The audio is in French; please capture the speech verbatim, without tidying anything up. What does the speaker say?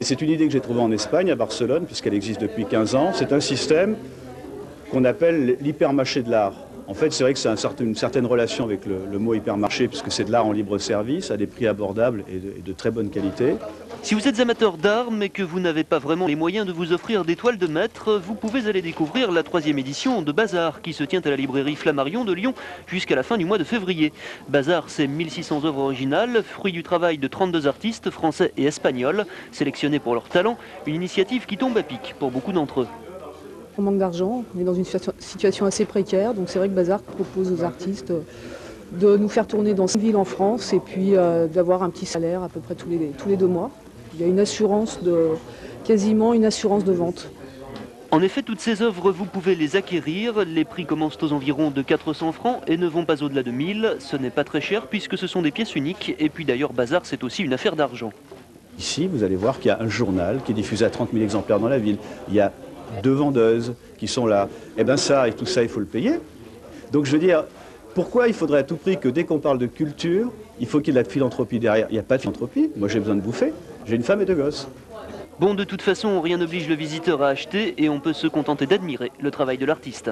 C'est une idée que j'ai trouvée en Espagne, à Barcelone, puisqu'elle existe depuis quinze ans. C'est un système qu'on appelle l'hypermarché de l'art. En fait, c'est vrai que ça a un certain, une certaine relation avec le, le mot hypermarché, puisque c'est de l'art en libre service, à des prix abordables et de, et de très bonne qualité. Si vous êtes amateur d'art, mais que vous n'avez pas vraiment les moyens de vous offrir des toiles de maître, vous pouvez aller découvrir la troisième édition de Bazar, qui se tient à la librairie Flammarion de Lyon jusqu'à la fin du mois de février. Bazar, c'est mille six cents œuvres originales, fruit du travail de trente-deux artistes français et espagnols, sélectionnés pour leur talent, une initiative qui tombe à pic pour beaucoup d'entre eux. On manque d'argent, on est dans une situation assez précaire, donc c'est vrai que Bazar propose aux artistes de nous faire tourner dans cinq villes en France et puis euh, d'avoir un petit salaire à peu près tous les, tous les deux mois. Il y a une assurance de, quasiment une assurance de vente. En effet, toutes ces œuvres, vous pouvez les acquérir. Les prix commencent aux environs de quatre cents francs et ne vont pas au-delà de mille. Ce n'est pas très cher puisque ce sont des pièces uniques. Et puis d'ailleurs, Bazar, c'est aussi une affaire d'argent. Ici, vous allez voir qu'il y a un journal qui est diffusé à trente mille exemplaires dans la ville. Il y a deux vendeuses qui sont là. Eh bien ça et tout ça, il faut le payer. Donc je veux dire, pourquoi il faudrait à tout prix que dès qu'on parle de culture, il faut qu'il y ait de la philanthropie derrière? Il n'y a pas de philanthropie, moi j'ai besoin de bouffer, j'ai une femme et deux gosses. Bon, de toute façon, rien n'oblige le visiteur à acheter et on peut se contenter d'admirer le travail de l'artiste.